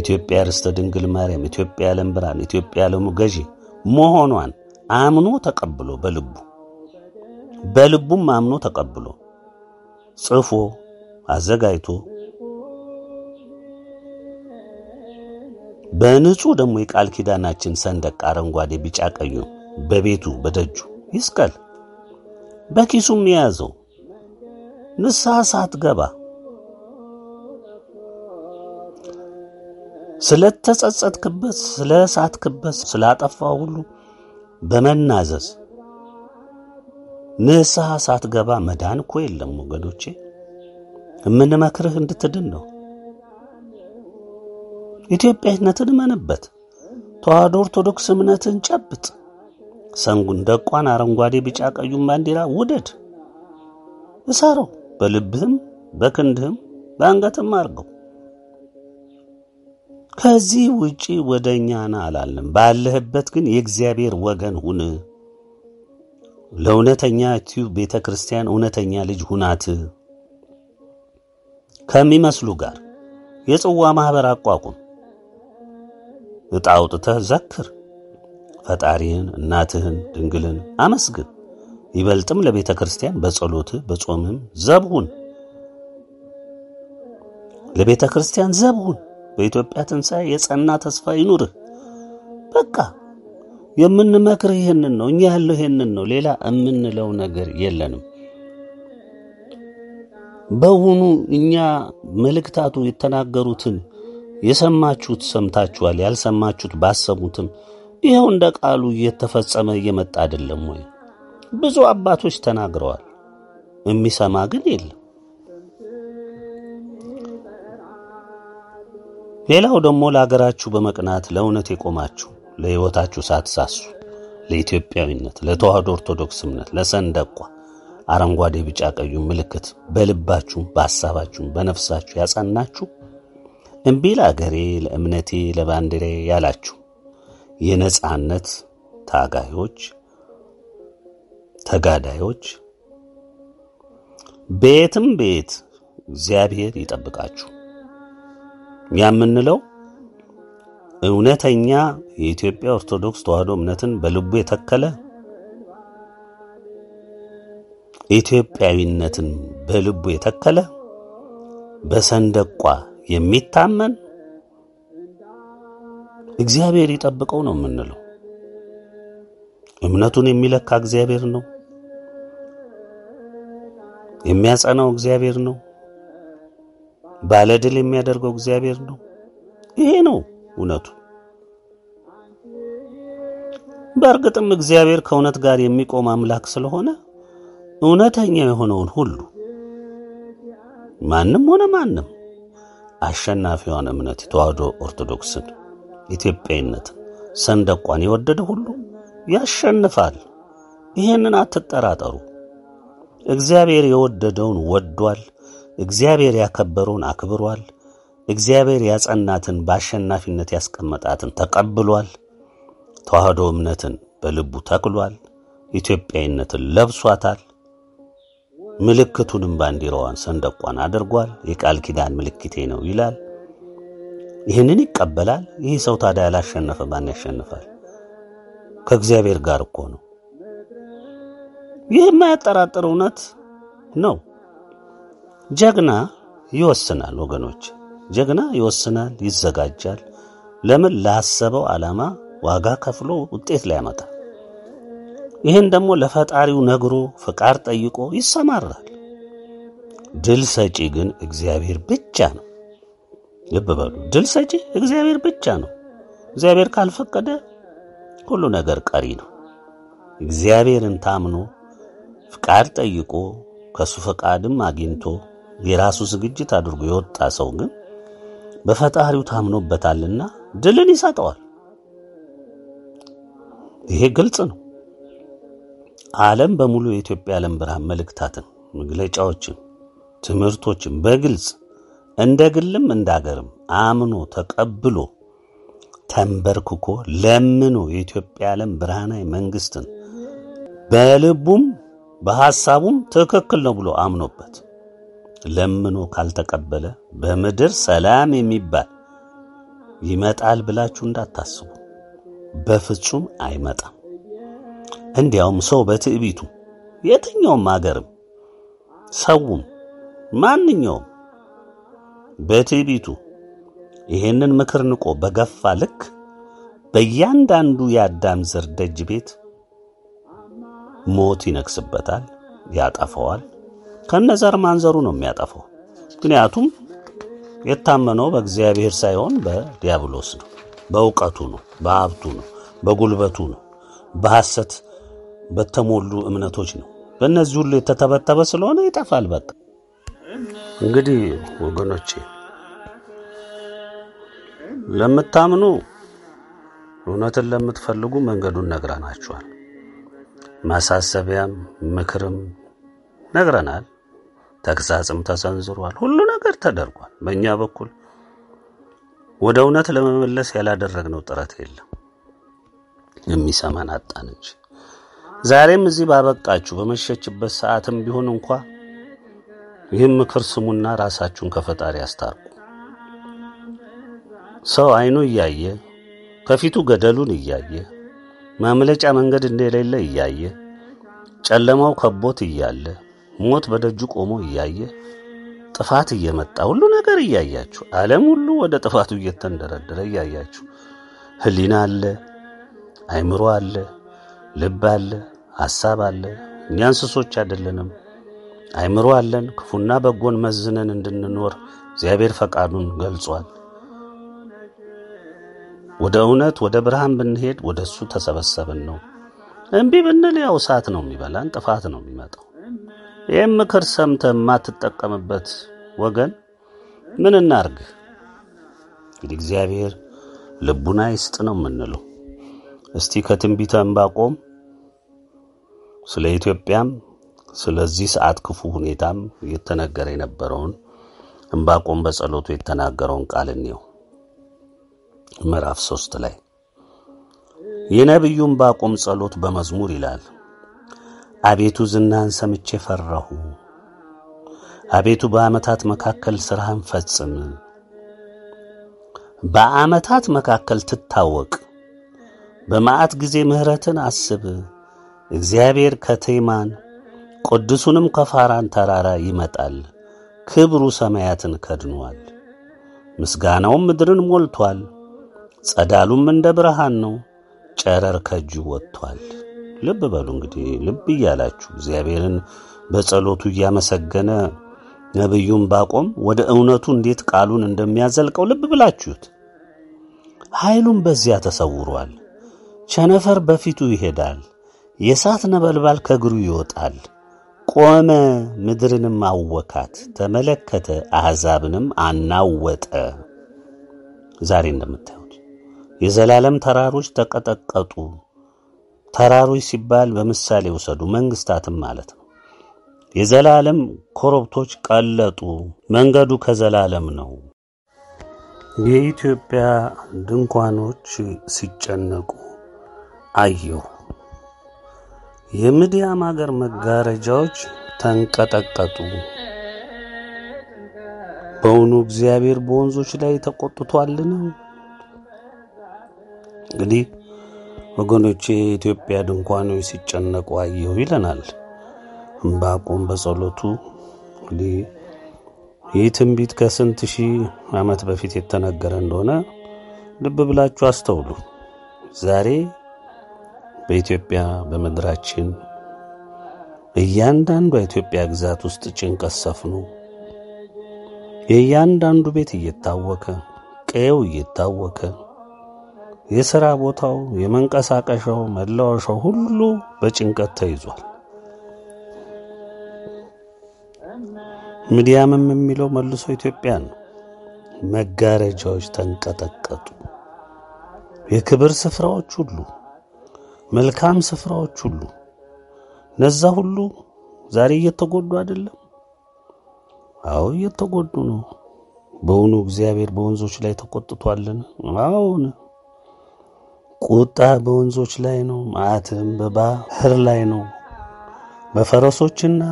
ኢትዮጵያ ርስተ ድንግል ማርያም ኢትዮጵያ የዓለም ብርሃን ኢትዮጵያ የዓለም ገዢ መሆኗን አምኖ ተቀብሎ በልቡም አምኖ ተቀብሎ ጽፎ አዘጋጅቶ በንጹህ ደሞ የቃል ኪዳናችን ሰንደቅ አረንጓዴ ቢጫ ቀዩ በቤቱ በደጁ ይስቀል በኪሱም ያዘው ንስሐ ሳትገባ ስለተጸጸትክበት ስለሳትክበት ስላጠፋው ሁሉ በመናዘዝ ንስሐ ሳትገባ መዳን እኮ የለም ወገኖቼ እምንመክርህ እንድትድን ነው ኢትዮጵያነትን መነበት ተዋህዶ ኦርቶዶክስ እምነትን ጨብጥ ሰንጉን ደቋን አረንጓዴ ቢጫ ቀዩን ባንዲራ ውደድ እሳረው በልብህም በክንድህም ባንገትም አርገው ከዚህ ውጪ ወደኛና አላለም ባለህበት ግን የእግዚአብሔር ወገን ሁን ለውነተኛ ኢትዮጵያ ቤተክርስቲያን ኡነተኛ ልጅ ሁናት ከሚመስሉ ጋር የጽዋ ማህበር አቋቁም እጣውጥ ተዘክር ፈጣሪን እናትህን ድንግልን አመስግን ይበልጥም ለቤተክርስቲያን በጸሎት በጾምም ዘብሁን ለቤተክርስቲያን ዘብሁን በኢትዮጵያ ተንሳይ የጸና ተስፋ ይኑር በቃ የምንመክር ይሄንን ነው እኛ ያለው ይሄንን ነው ሌላ እምንለው ነገር የለንም በሆኑ እኛ መልክታቱ የተናገሩትን የሰማችሁት ሰምታችኋል ያልሰማችሁት ባሰሙትም ይሄው እንደ ቃሉ የተፈጸመ የመጣ አይደለም ወይ ብዙ አባቶች ተናግረዋል እሚሰማ ግን የለም ሌላው ደሞ ለሀገራችሁ በመቅናት ለእውነት የቆማችሁ ለህይወታችሁ ሳትሳሱ ለኢትዮጵያዊነት ለተዋህዶ ኦርቶዶክስ እምነት ለሰንደቋ አረንጓዴ ቢጫ ቀዩ ምልክት በልባችሁ በሐሳባችሁ በነፍሳችሁ ያጻናችሁ እንቢላ ሀገሬ ለእምነቴ ለባንዲሬ ያላችሁ የነጻነት ታጋዮች ተጋዳዮች ቤትም ቤት እግዚአብሔር ይጠብቃችሁ ያምንለው እውነተኛ የኢትዮጵያ ኦርቶዶክስ ተዋህዶ እምነትን በልቡ የተከለ ኢትዮጵያዊነትን በልቡ የተከለ በሰንደቋ የሚታመን እግዚአብሔር ይጠብቀው ነው ምንለው እምነቱን የሚለካ እግዚአብሔር ነው የሚያጸናው እግዚአብሔር ነው ባለድል የሚያደርገው እግዚአብሔር ነው ይሄ ነው እውነቱ በርግጥም እግዚአብሔር ከእውነት ጋር የሚቆም አምላክ ስለሆነ እውነተኛ የሆነውን ሁሉ ማንም ሆነ ማንም አሸናፊው እምነት ተዋህዶ ኦርቶዶክስን ኢትዮጵያዊነት ሰንደቋን የወደደ ሁሉ ያሸንፋል ይሄንን አትጠራጠሩ እግዚአብሔር የወደደውን ወዷል እግዚአብሔር ያከበረውን አክብሯል እግዚአብሔር ያጸናትን ባሸናፊነት ያስቀመጣትን ተቀብሏል ተዋህዶ እምነትን በልቡ ተክሏል ኢትዮጵያዊነትን ለብሷታል ምልክቱንም ባንዲራዋን ሰንደቋን አድርጓል የቃል ኪዳን ምልክቴ ነው ይላል ይሄንን ይቀበላል ይሄ ሰው ታዲያ ያላሸነፈ ማን ያሸንፋል ከእግዚአብሔር ጋር እኮ ነው ይሄማ ያጠራጠረው እውነት ነው ጀግና ይወስናል ወገኖች ጀግና ይወስናል ይዘጋጃል ለምን ላሰበው ዓላማ ዋጋ ከፍሎ ውጤት ላይ ያመጣ ይሄን ደሞ ለፈጣሪው ነግሮ ፍቃድ ጠይቆ ይሰማራል ድል ሰጪ ግን እግዚአብሔር ብቻ ነው ልብ በሉ ድል ሰጪ እግዚአብሔር ብቻ ነው እግዚአብሔር ካልፈቀደ ሁሉ ነገር ቀሪ ነው እግዚአብሔርን ታምኖ ፍቃድ ጠይቆ ከሱ ፈቃድም አግኝቶ የራሱ ዝግጅት አድርጎ የወጣ ሰው ግን በፈጣሪው ታምኖበታልና ድልን ይሰጣዋል ይሄ ግልጽ ነው ዓለም በሙሉ የኢትዮጵያ የዓለም ብርሃን መልእክታትን መግለጫዎችን ትምህርቶችን በግልጽ እንደግልም እንዳገርም አምኖ ተቀብሎ ተንበርክኮ ለምኑ የኢትዮጵያ የዓለም ብርሃናይ መንግስትን በልቡም በሐሳቡም ተከክል ነው ብሎ አምኖበት ለምኑ ካልተቀበለ በመድር ሰላም የሚባል ይመጣል ብላችሁ እንዳታስቡ በፍጹም አይመጣም እንዲያውም ሰው በትዕቢቱ የትኛውም ማገርም ሰውም ማንኛውም በትዕቢቱ ይሄንን ምክር ንቆ በገፋ ልክ በእያንዳንዱ ያዳም ዘር ደጅ ቤት ሞት ይነክስበታል ያጣፈዋል ከነዘር ማንዘሩ ነው የሚያጣፈው ምክንያቱም የታመነው በእግዚአብሔር ሳይሆን በዲያብሎስ ነው በውቀቱ ነው በአብቱ ነው በጉልበቱ ነው በሐሰት በተሞሉ እምነቶች ነው በእነዚህ ሁሉ ተተበተበ ስለሆነ ይጣፋል በቃ እንግዲህ ወገኖቼ ለምታምኑ ሆነተን ለምትፈልጉ መንገዱን ነግራናችኋል ማሳሰቢያም ምክርም ነግራናል ተክሳጽም ተሰንዝሯል ሁሉ ነገር ተደርጓል በእኛ በኩል ወደውነት ለመመለስ ያላደረግነው ጥረት የለም የሚሰማን አጣን እንጂ ዛሬም እዚህ ባበቃችሁ በመሸችበት ሰዓትም ቢሆን እንኳን ይህን ምክር ስሙና ራሳችሁን ከፈጣሪ አስታርቁ ሰው አይኑ ይያየ ከፊቱ ገደሉን ይያየ ማምለጫ መንገድ እንደሌለ ይያየ ጨለማው ከቦት ይያለ ሞት በደጁ ቆሞ ይያየ ጥፋት እየመጣ ሁሉ ነገር ይያያችሁ ዓለም ሁሉ ወደ ጥፋቱ እየተንደረደረ ይያያችሁ ህሊና አለ አይምሮ አለ ልብ አለ ሐሳብ አለ ኛንሶች አይደለንም አይምሮ አለን ክፉና በጎን መዝነን እንድንኖር እግዚአብሔር ፈቃዱን ገልጿል ወደውነት ወደ ብርሃን ብንሄድ ወደሱ ተሰበሰበን ነው እንቢ ብንል ያው ሰዓት ነው የሚበላን ጥፋት ነው የሚመጣው የምክር ሰምተን ማትጠቀምበት ወገን ምን እናርግ እግዚአብሔር ልቡና ይስጥ ነው ምንለው እስቲ ከትንቢተ ዕንባቆም ስለ ኢትዮጵያም ስለዚህ ሰዓት ክፉ ሁኔታም የተነገረ የነበረውን ዕንባቆም በጸሎቱ የተናገረውን ቃል ነው ምዕራፍ 3 ላይ የነብዩ ዕንባቆም ጸሎት በመዝሙር ይላል አቤቱ ዝናህን ሰምቼ ፈራሁ አቤቱ በአመታት መካከል ሥራህን ፈጽም በአመታት መካከል ተታወቅ በመዓት ጊዜ ምህረትን አስብ እግዚአብሔር ከቴማን ቅዱሱንም ከፋራን ተራራ ይመጣል ክብሩ ሰማያትን ከድኗል ምስጋናው ምድርን ሞልቷል ጸዳሉም እንደ ብርሃን ነው ጨረር ከጁ ወጥቷል ልብ በሉ እንግዲህ ልብ ይያላችሁ እግዚአብሔርን በጸሎቱ ያመሰገነ ነብዩ ዕንባቆም ወደ እውነቱ እንዴት ቃሉን እንደሚያዘልቀው ልብ ብላችሁት ኃይሉን በዚያ ተሰውሯል ቸነፈር በፊቱ ይሄዳል የሳት ነበልባል ከግሩ ይወጣል ቆመ ምድርንም አወካት ተመለከተ አሕዛብንም አናወጠ ዛሬ እንደምታዩ የዘላለም ተራሮች ተቀጠቀጡ ተራሮች ሲባል በመሳሌ ወሰዱ መንግስታትም ማለት ነው የዘላለም ኮረብቶች ቀለጡ መንገዱ ከዘላለም ነው የኢትዮጵያ ድንኳኖች ሲጨነቁ አየሁ የምድያም ሀገር መጋረጃዎች ተንቀጠቀጡ በእውኑ እግዚአብሔር በወንዞች ላይ ተቆጥቷልን እንግዲህ ወገኖቼ ኢትዮጵያ ድንኳኖች ሲጨነቁ አየሁ ይለናል ዕንባቆም በጸሎቱ እንግዲህ የትንቢት ከስንት ሺህ ዓመት በፊት የተነገረ እንደሆነ ልብ ብላችሁ አስተውሉ ዛሬ በኢትዮጵያ በመድራችን እያንዳንዱ ኢትዮጵያ ግዛት ውስጥ ጭንቀት ሰፍኖ የእያንዳንዱ ቤት እየታወከ ቀየው እየታወከ የሥራ ቦታው የመንቀሳቀሻው መላወሻው ሁሉ በጭንቀት ተይዟል ሚዲያምም የሚለው መልሶ ኢትዮጵያን መጋረጃዎች ተንቀጠቀጡ የክብር ስፍራዎች ሁሉ መልካም ስፍራዎች ሁሉ ነዛ ሁሉ ዛሬ እየተጎዱ አይደለም አው እየተጎዱ ነው በእውኑ እግዚአብሔር በወንዞች ላይ ተቆጥቷልን አውነ ቁጣ በወንዞች ላይ ነው ማአትም በባህር ላይ ነው በፈረሶችና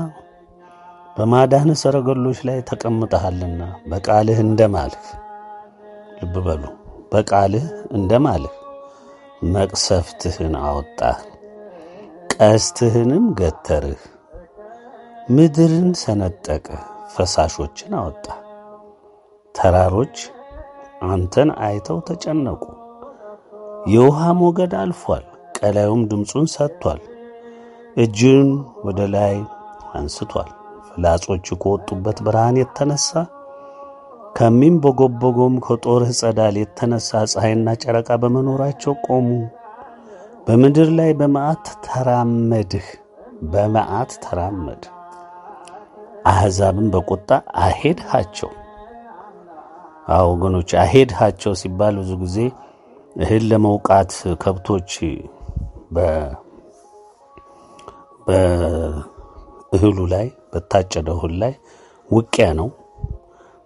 በማዳህን ሰረገሎች ላይ ተቀምጣልና በቃልህ እንደማልህ ልብ በሉ በቃልህ እንደማልህ መቅሰፍትህን አወጣህ ቀስትህንም ገተርህ ምድርን ሰነጠቀ ፈሳሾችን አወጣ ተራሮች አንተን አይተው ተጨነቁ የውሃ ሞገድ አልፏል ቀላዩም ድምጹን ሰጥቷል እጅን ወደ ላይ አንስቷል። ፍላጾቹ ከወጡበት ብርሃን የተነሳ ከሚም በጎበጎም ከጦር ጸዳል የተነሳ ፀሐይና ጨረቃ በመኖራቸው ቆሙ። በምድር ላይ በመዓት ተራመድህ አህዛብን በቁጣ አሄድሃቸው። አዎ ወገኖች አሄድሃቸው ሲባል ብዙ ጊዜ እህል ለመውቃት ከብቶች በእህሉ ላይ በታጨደው ላይ ውቂያ ነው።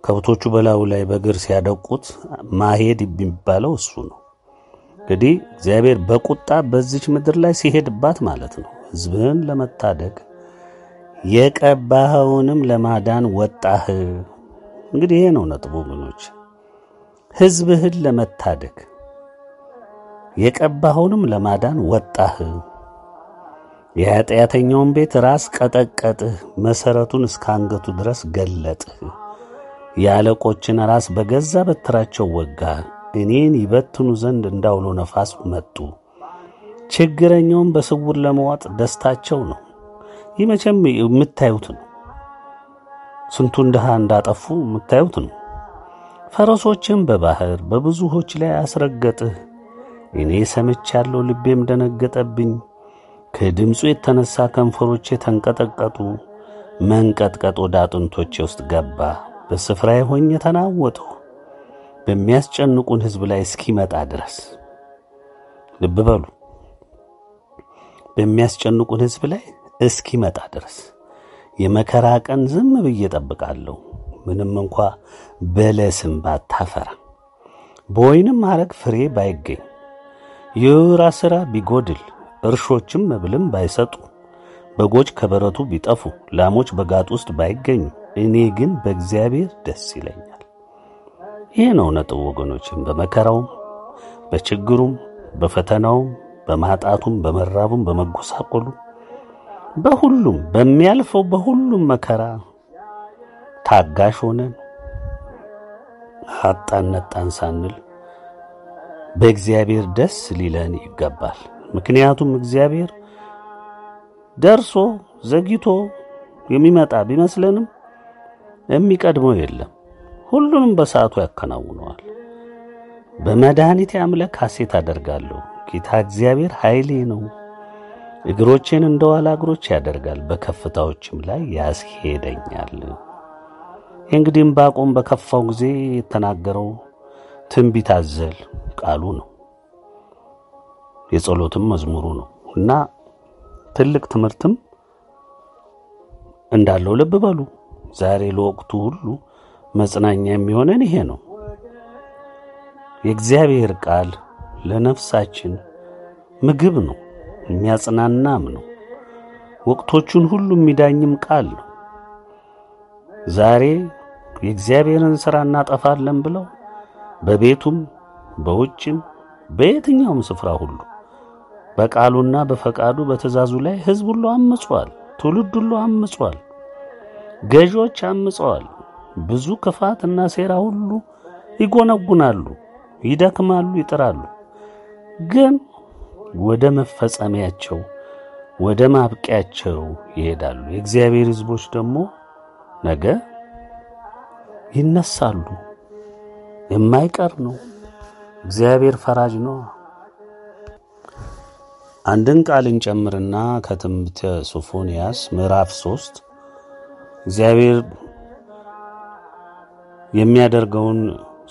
ከብቶቹ በላው ላይ በግር ሲያደቁት ማሄድ ቢባለው እሱ ነው። እንግዲህ እግዚአብሔር በቁጣ በዚች ምድር ላይ ሲሄድባት ማለት ነው ሕዝብን ለመታደግ የቀባኸውንም ለማዳን ወጣህ። እንግዲህ ይሄ ነው ነጥቡ ወገኖች። ሕዝብህን ለመታደግ የቀባኸውንም ለማዳን ወጣህ። የኃጢአተኛውን ቤት ራስ ቀጠቀጥህ፣ መሰረቱን እስካንገቱ ድረስ ገለጥህ። ያለቆችን ራስ በገዛ በትራቸው ወጋ፣ እኔን ይበትኑ ዘንድ እንዳውሎ ነፋስ መጡ። ችግረኛውን በስውር ለመዋጥ ደስታቸው ነው። ይመቸም የምታዩት ነው። ስንቱን ደሃ እንዳጠፉ የምታዩት ነው። ፈረሶችን በባህር በብዙዎች ላይ አስረገጥህ። እኔ ሰምቻለሁ ልቤም ደነገጠብኝ። ከድምፁ የተነሳ ከንፈሮቼ ተንቀጠቀጡ። መንቀጥቀጥ ወደ አጥንቶቼ ውስጥ ገባ። በስፍራዬ ሆኜ ተናወጥሁ በሚያስጨንቁን ሕዝብ ላይ እስኪመጣ ድረስ። ልብ በሉ በሚያስጨንቁን ሕዝብ ላይ እስኪመጣ ድረስ የመከራ ቀን ዝም ብዬ እጠብቃለሁ። ምንም እንኳ በለስም ባታፈራ በወይንም ሐረግ ፍሬ ባይገኝ የወይራ ሥራ ቢጎድል እርሾችም መብልም ባይሰጡ በጎች ከበረቱ ቢጠፉ ላሞች በጋጥ ውስጥ ባይገኙ እኔ ግን በእግዚአብሔር ደስ ይለኛል። ይሄ ነው ነጥቡ ወገኖችን። በመከራውም በችግሩም በፈተናውም በማጣቱም በመራቡም በመጎሳቆሉ በሁሉም በሚያልፈው በሁሉም መከራ ታጋሽ ሆነን አጣነጣን ሳንል በእግዚአብሔር ደስ ሊለን ይገባል። ምክንያቱም እግዚአብሔር ደርሶ ዘግይቶ የሚመጣ ቢመስለንም የሚቀድመው የለም። ሁሉንም በሰዓቱ ያከናውናል። በመድኃኒቴ አምላክ ሐሴት አደርጋለሁ። ጌታ እግዚአብሔር ኃይሌ ነው። እግሮቼን እንደዋላ እግሮች ያደርጋል፣ በከፍታዎችም ላይ ያስሄደኛል። እንግዲህም ባቆም በከፋው ጊዜ የተናገረው ትንቢት አዘል ቃሉ ነው፣ የጸሎትም መዝሙሩ ነው እና ትልቅ ትምህርትም እንዳለው ልብ በሉ። ዛሬ ለወቅቱ ሁሉ መጽናኛ የሚሆነን ይሄ ነው። የእግዚአብሔር ቃል ለነፍሳችን ምግብ ነው፣ የሚያጽናናም ነው፣ ወቅቶቹን ሁሉ የሚዳኝም ቃል ነው። ዛሬ የእግዚአብሔርን ሥራ እናጠፋለን ብለው በቤቱም በውጭም በየትኛውም ስፍራ ሁሉ በቃሉና በፈቃዱ በተዛዙ ላይ ሕዝብ ሁሉ አመጽዋል፣ ትውልድ ሁሉ አመጽዋል፣ ገዢዎች አመጽዋል። ብዙ ክፋትና ሴራ ሁሉ ይጎነጉናሉ፣ ይደክማሉ፣ ይጥራሉ። ግን ወደ መፈጸሚያቸው ወደ ማብቂያቸው ይሄዳሉ። የእግዚአብሔር ሕዝቦች ደግሞ ነገ ይነሳሉ። የማይቀር ነው። እግዚአብሔር ፈራጅ ነው። አንድን ቃልን ጨምርና ከትንቢተ ሶፎንያስ ምዕራፍ 3 እግዚአብሔር የሚያደርገውን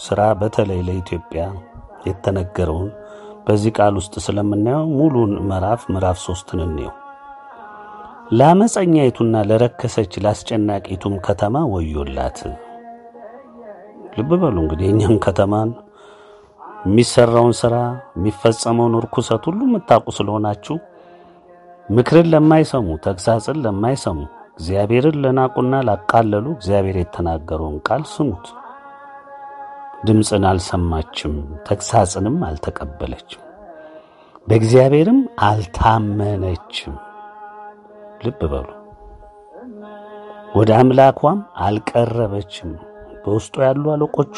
ሥራ በተለይ ለኢትዮጵያ የተነገረውን በዚህ ቃል ውስጥ ስለምናየው ሙሉን ምዕራፍ 3ን እንየው። ላመፀኛይቱና ለረከሰች ላስጨናቂቱም ከተማ ወዮላት። ልብ በሉ እንግዲህ እኛም ከተማን የሚሰራውን ሥራ የሚፈጸመውን ርኩሰት ሁሉ የምታውቁ ስለሆናችሁ ምክርን ለማይሰሙ ተግሳጽን ለማይሰሙ እግዚአብሔርን ለናቁና ላቃለሉ እግዚአብሔር የተናገረውን ቃል ስሙት። ድምፅን አልሰማችም፣ ተግሳጽንም አልተቀበለችም፣ በእግዚአብሔርም አልታመነችም። ልብ በሉ ወደ አምላኳም አልቀረበችም። በውስጡ ያሉ አለቆቿ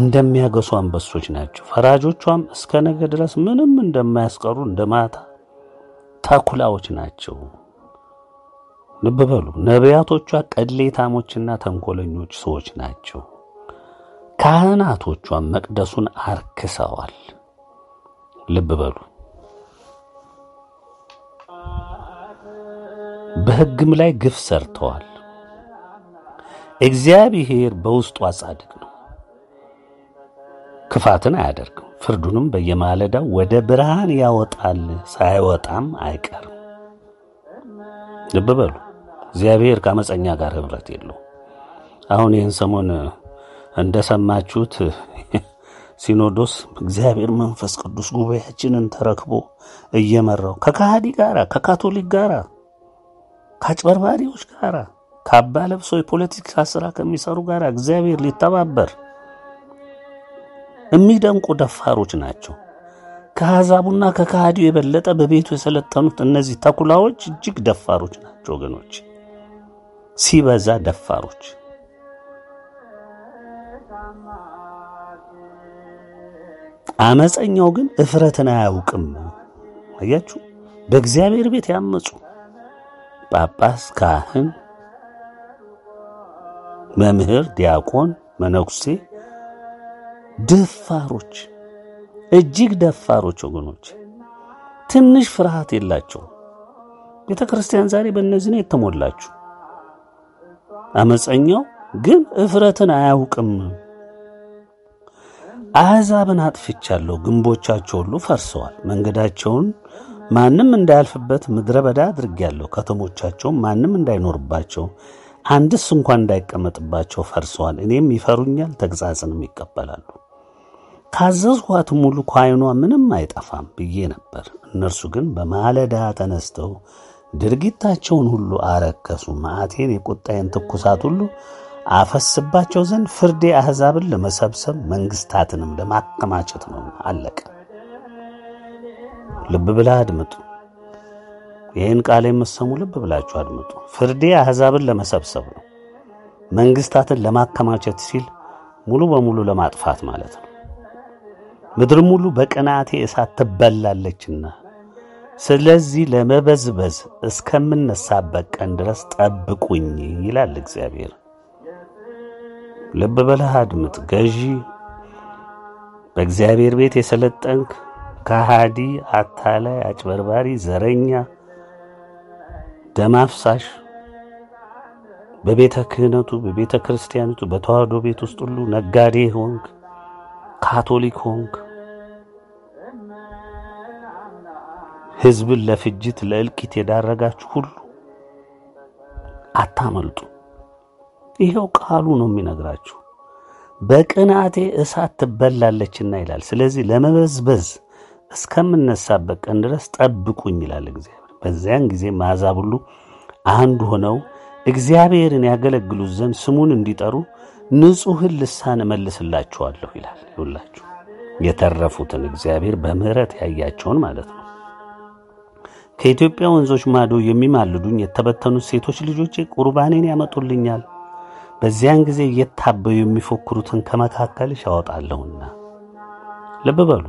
እንደሚያገሱ አንበሶች ናቸው፣ ፈራጆቿም እስከ ነገ ድረስ ምንም እንደማያስቀሩ እንደማታ ተኩላዎች ናቸው። نببلو نبياتوچ قدليታሞችና ተንኮለኞች ሰዎች ናቸው ካህናቶቿ መቅደሱን አርክሰዋል ልብበሉ በሕግም ላይ ግፍ ሰርተዋል እግዚአብሔር በውስጧ ጻድቅ ነው ክፋትን አያደርግም ፍርዱንም በየማለዳው ወደ ብርሃን ያወጣል ሳይወጣም አይቀርም ልብበሉ እግዚአብሔር ከመጸኛ ጋር ህብረት የለው አሁን ይሄን ሰሞን እንደሰማችሁት ሲኖዶስ እግዚአብሔር መንፈስ ቅዱስ ጉባኤያችንን ተረክቦ እየመረው ከካህዲ ጋራ ከካቶሊክ ጋራ ካጭበርባሪዎች ጋራ ካባለብሶ የፖለቲካ ስራ ከሚሰሩ ጋራ እግዚአብሔር ሊተባበር እሚደንቁ ደፋሮች ናቸው ከሐዛቡና ከካህዲው የበለጠ በቤቱ የሰለጠኑት እነዚህ ተኩላዎች እጅግ ደፋሮች ናቸው ወገኖች ሲበዛ ደፋሮች አመፀኛው ግን እፍረትን አያውቅም አያችሁ በእግዚአብሔር ቤት ያመጹ ጳጳስ ካህን መምህር ዲያቆን መነኩሴ ደፋሮች እጅግ ደፋሮች ወገኖች ትንሽ ፍርሃት የላቸው ቤተ ክርስቲያን ዛሬ በእነዚህ ነው የተሞላችሁ አመፀኛው ግን እፍረትን አያውቅም አዛብን አጥፍቻለሁ ግንቦቻቸው ሁሉ ፈርሰዋል መንገዳቸውን ማንንም እንዳያልፍበት ምድረበዳ አድርጌያለሁ ከተሞቻቸው ማንንም እንዳይኖርባቸው አንድስ እንኳን እንዳይቀመጥባቸው ፈርሰዋል እኔም ይፈሩኛል ተግዛጽንም ይቀበላሉ ካዘዝኳት ሙሉ ኳይኗ ምንም አይጣፋም ብዬ ነበር እነርሱ ግን በማለዳ ተነስተው ድርጊታቸውን ሁሉ አረከሱ ማአቴን የቁጣዬን ትኩሳት ሁሉ አፈስባቸው ዘንድ ፍርዴ አህዛብን ለመሰብሰብ መንግስታትንም ለማከማቸት ነው አለቀ ልብ ብላ አድምጡ ይሄን ቃል የምትሰሙ ልብ ብላችሁ አድምጡ ፍርዴ አህዛብን ለመሰብሰብ ነው መንግስታትን ለማከማቸት ሲል ሙሉ በሙሉ ለማጥፋት ማለት ነው ምድር ሙሉ በቀናቴ እሳት ተበላለችና ስለዚህ ለመበዝበዝ እስከምንነሳበት ቀን ድረስ ጠብቁኝ ይላል እግዚአብሔር ልብ በላ አድምጥ ገዢ በእግዚአብሔር ቤት የሰለጠንክ ካሃዲ አታላይ አጭበርባሪ ዘረኛ ደማፍሳሽ በቤተ ክህነቱ በቤተ ክርስቲያኒቱ በተዋህዶ ቤት ውስጥ ሁሉ ነጋዴ ሆንክ ካቶሊክ ሆንክ ህዝብ ለፍጅት ለልቂት የዳረጋችሁ ሁሉ አታመልጡ ይሄው ቃሉ ነው የሚነግራችሁ በቅናቴ እሳት ተበላለችና ይላል ስለዚህ ለመበዝበዝ እስከምንነሳበት ቀን ድረስ ጠብቁኝ ይላል እግዚአብሔር በዚያን ጊዜ ማዛብ ሁሉ አንድ ሆነው እግዚአብሔርን ያገለግሉ ዘንድ ስሙን እንዲጠሩ ንጹህ ልሳን መልስላችኋለሁ ይላል ሁላችሁ የተረፉትን እግዚአብሔር በምህረት ያያቸውን ማለት ነው ከኢትዮጵያ ወንዞች ማዶ የሚማልዱኝ የተበተኑ ሴቶች ልጆቼ ቁርባኔን ያመጡልኛል በዚያን ጊዜ የታበዩ የሚፎክሩትን ከመካከልሽ አወጣለሁና ልብ በሉ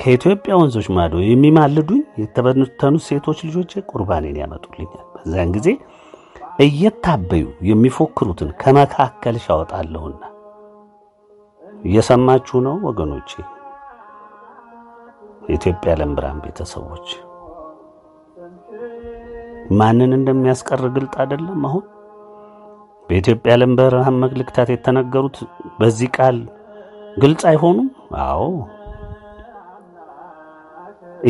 ከኢትዮጵያ ወንዞች ማዶ የሚማልዱኝ የተበተኑ ሴቶች ልጆቼ ቁርባኔን ያመጡልኛል በዚያን ጊዜ እየታበዩ የሚፎክሩትን ከመካከልሽ አወጣለሁና እየሰማችሁ ነው ወገኖቼ ኢትዮጵያ የዓለም ብርሃን ቤተሰቦች ማንን እንደሚያስቀር ግልጥ አይደለም አሁን በኢትዮጵያ የዓለም ብርሃን መልእክታት የተነገሩት በዚህ ቃል ግልጽ አይሆኑም አዎ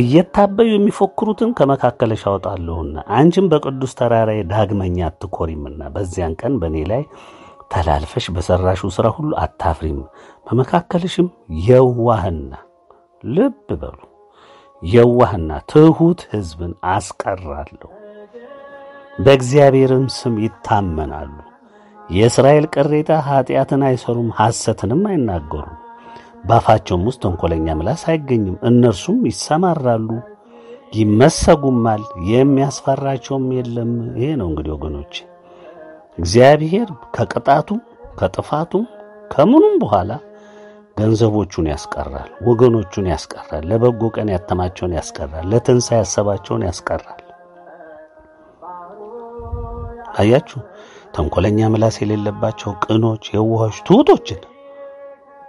እየታበዩ የሚፎክሩትን ከመካከለሽ አወጣለሁና አንቺም በቅዱስ ተራራዬ ዳግመኛ አትኮሪምና በዚያን ቀን በኔ ላይ ተላልፈሽ በሰራሽው ስራ ሁሉ አታፍሪም በመካከለሽም የዋህና ልብ በሉ የዋህና ትሁት ህዝብን አስቀራለሁ በእግዚአብሔርም ስም ይታመናሉ የእስራኤል ቅሬታ ኃጢያትን አይሰሩም ሐሰትንም አይናገሩም ባፋቸውም ውስጥ እንኮለኛ ምላስ አይገኝም እነርሱም ይሰማራሉ ይመሰጉማል የሚያስፈራቸውም የለም ይሄ ነው እንግዲህ ወገኖች እግዚአብሔር ከቅጣቱ ከጥፋቱ ከመኑም በኋላ ገንዘቦቹን ያስቀራል ወገኖቹን ያስቀራል ለበጎ ቀን ያተማቸውን ያስቀራል ለተንሳ ያሰባቸውን ያስቀራል አያችሁ ተንኮለኛ ምላስ የሌለባቸው ቅኖች የዋሆች ቱቶችን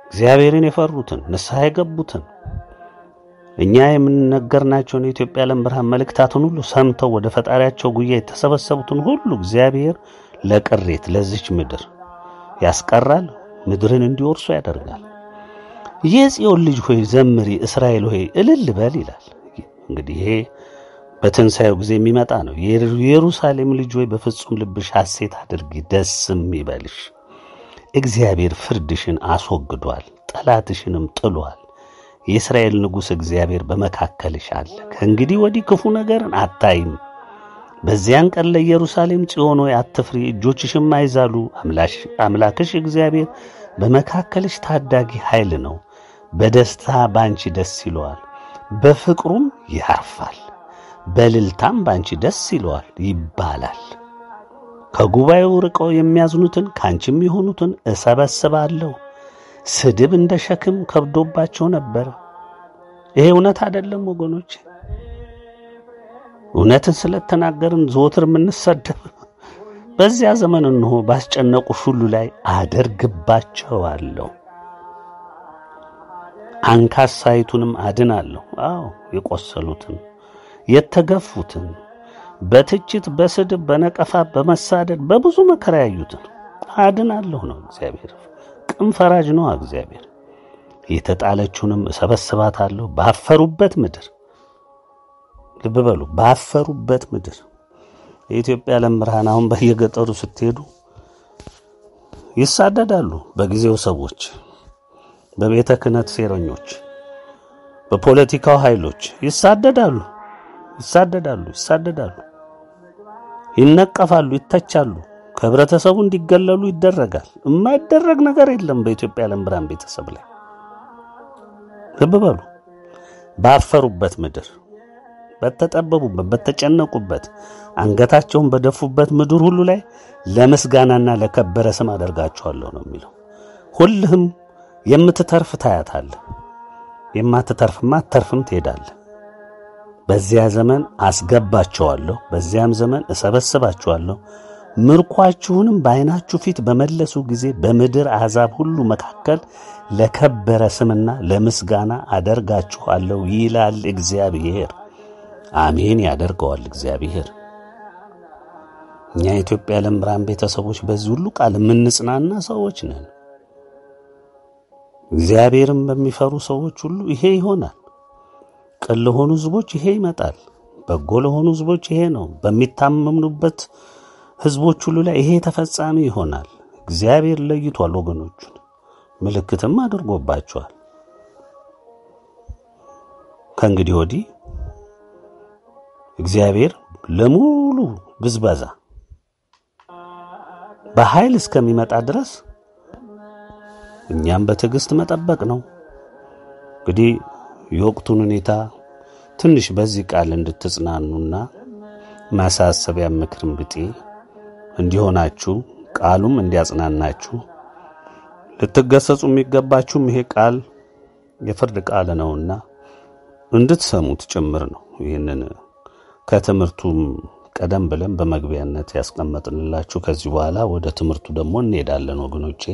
እግዚአብሔርን የፈሩትን ንስሐ የገቡትን እኛ የምንነገርናቸው የኢትዮጵያ የዓለም ብርሃን መልእክታቱን ሁሉ ሰምተው ወደ ፈጣሪያቸው ጉያ የተሰበሰቡትን ሁሉ እግዚአብሔር ለቅሬት ለዚች ምድር ያስቀራል ምድርን እንዲወርሱ ያደርጋል የጽዮን ልጅ ሆይ ዘምሪ እስራኤል ሆይ እልል በል ይላል እንግዲህ ይሄ በተንሳዩ ጊዜ የሚመጣ ነው የኢየሩሳሌም ልጅ ሆይ በፍጹም ልብሽ ሐሴት አድርጊ ደስም ይበልሽ እግዚአብሔር ፍርድሽን አስወግዷል ጠላትሽንም ጥሏል የእስራኤል ንጉስ እግዚአብሔር በመካከልሽ አለ ከእንግዲህ ወዲህ ክፉ ነገርን አታይም በዚያን ቀን ለኢየሩሳሌም ጽዮን ሆይ አትፍሪ እጆችሽም አይዛሉ አምላክሽ እግዚአብሔር በመካከልሽ ታዳጊ ኃይል ነው በደስታ ባንቺ ደስ ይለዋል በፍቅሩም ያርፋል በልልታም ባንቺ ደስ ይለዋል ይባላል ከጉባኤው ርቀው የሚያዝኑትን ካንቺም ይሆኑትን እሰበስባለሁ ስድብ እንደ ሸክም ከብዶባቸው ነበር ይሄ እውነት አይደለም ወገኖች እውነትን ስለተናገርን ዞትር ምን ሰደብ በዚያ ዘመን ነው ባስጨነቁ ሁሉ ላይ አደርግባቸዋለሁ አንካሳይቱንም አድናለሁ አዎ የቆሰሉትን የተገፉትን በትጭት በስድብ በነቀፋ በመሳደድ በብዙ መከራ ያዩትን አድናለሁ ነው እግዚአብሔር ቅን ፈራጅ ነው እግዚአብሔር የተጣለችውንም ሰበስባታለሁ ባፈሩበት ምድር ልብ በሉ ባፈሩበት ምድር የኢትዮጵያ የዓለም ብርሃን አሁን በየገጠሩ ስትሄዱ ይሳደዳሉ በጊዜው ሰዎች በቤተ ክህነት ሴረኞች በፖለቲካው ኃይሎች ይሳደዳሉ ይነቀፋሉ ይተቻሉ ከብረተሰቡ እንዲገለሉ ይደረጋል ማይደረግ ነገር የለም በኢትዮጵያ የዓለም ብርሃን ቤተሰብ ላይ ልብ በሉ ባፈሩበት ምድር በተጠበቡበት በተጨነቁበት አንገታቸውን በደፉበት ምድር ሁሉ ላይ ለመስጋናና ለከበረ ስም አደርጋቸዋለሁ ነው የሚለው ሁሉም የምትተርፍ ታያታል የማትተርፍማ ተርፍም ትሄዳል በዚያ ዘመን አስገባቸዋለሁ በዚያም ዘመን እሰበስባቸዋለሁ ምርኳችሁንም በአይናችሁ ፊት በመለሱ ጊዜ በምድር አሕዛብ ሁሉ መካከል ለከበረ ስምና ለመስጋና አደርጋቸዋለሁ ይላል እግዚአብሔር አሜን ያደርገዋል እግዚአብሔር እኛ ኢትዮጵያ የዓለም ብርሃን ቤተሰቦች በዚህ ሁሉ ቃል ምንጽናና ሰዎች ነን እግዚአብሔርን በሚፈሩ ሰዎች ሁሉ ይሄ ይሆናል ቅን ለሆኑ ህዝቦች ይሄ ይመጣል በጎ ለሆኑ ህዝቦች ይሄ ነው በሚታመኑበት ህዝቦች ሁሉ ላይ ይሄ ተፈጻሚ ይሆናል እግዚአብሔር ለይቷል ወገኖቹን ምልክትም አድርጎባቸዋል ከእንግዲህ ወዲህ እግዚአብሔር ለሙሉ ብዝበዛ በኃይል እስከሚመጣ ድረስ እኛም በትግስት መጠበቅ ነው እንግዲህ የወቅቱን ሁኔታ ትንሽ በዚህ ቃል እንድትጽናኑና ማሳሰቢያ ምክርም ብጤ እንዲሆናችሁ ቃሉም እንዲያጽናናችሁ ልትገሰጹ የሚገባችሁም ይሄ ቃል የፍርድ ቃል ነውና እንድትሰሙት ጭምር ነው ይሄንን ከተምርቱም ቀደም ብለን በመግቢያነት ያስቀመጥንላችሁ ከዚህ በኋላ ወደ ትምርቱ ደግሞ እንሄዳለን ወገኖቼ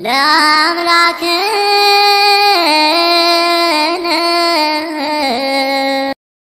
لأملاك